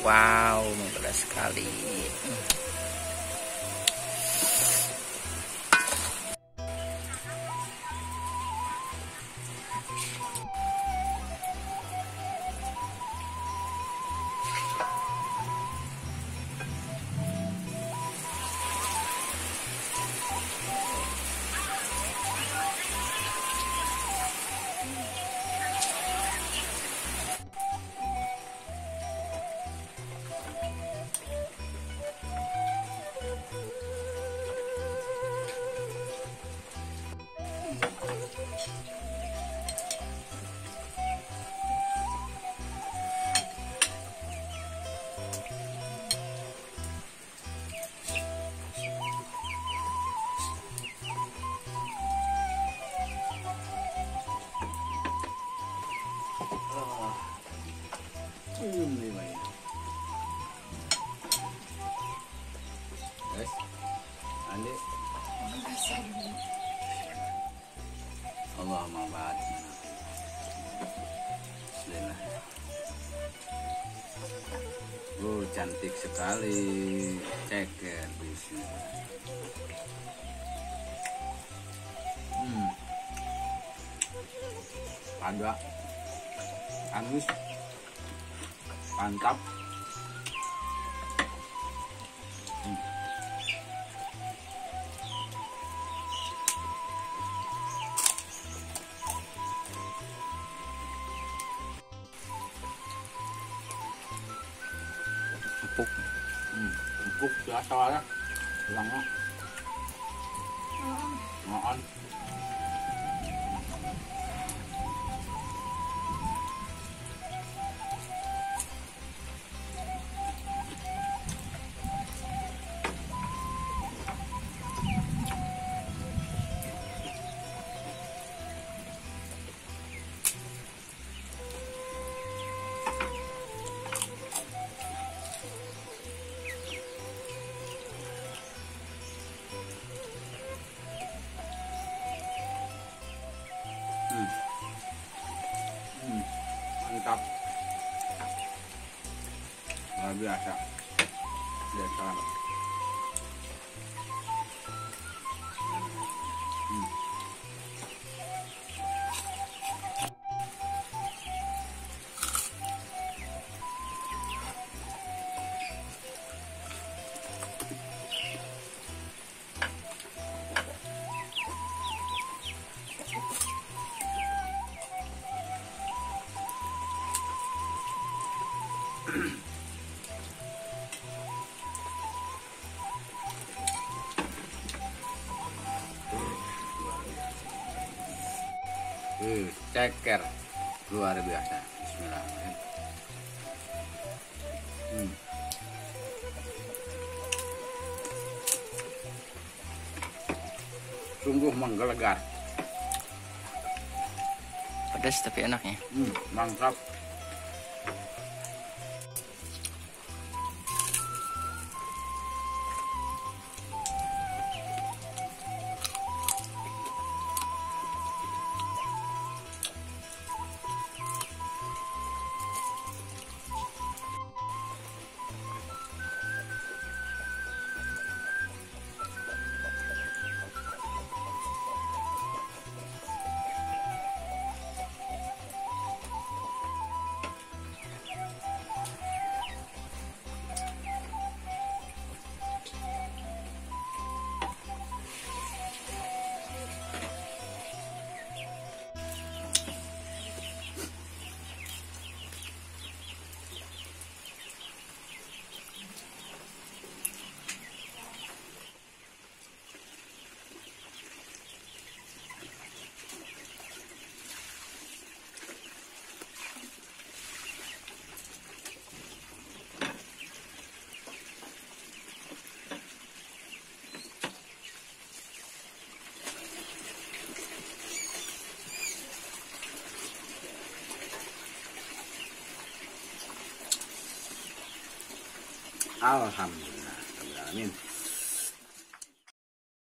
Wow, mantap sekali. Oh, cantik sekali ceker di sini. Ada amis, mantap. Empuk ya, soalnya hilangnya ngoan. Mantap, luar biasa, lihat selamat. Ceker luar biasa. Bismillahirrahmanirrahim. Sungguh menggelegar. Pedas tapi enak ya. Mantap. Alhamdulillah.